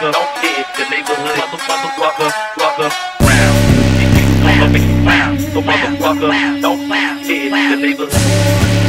Don't hit the neighborhood, motherfucker, round. If you wanna make it round, so motherfucker, don't hit the neighborhood.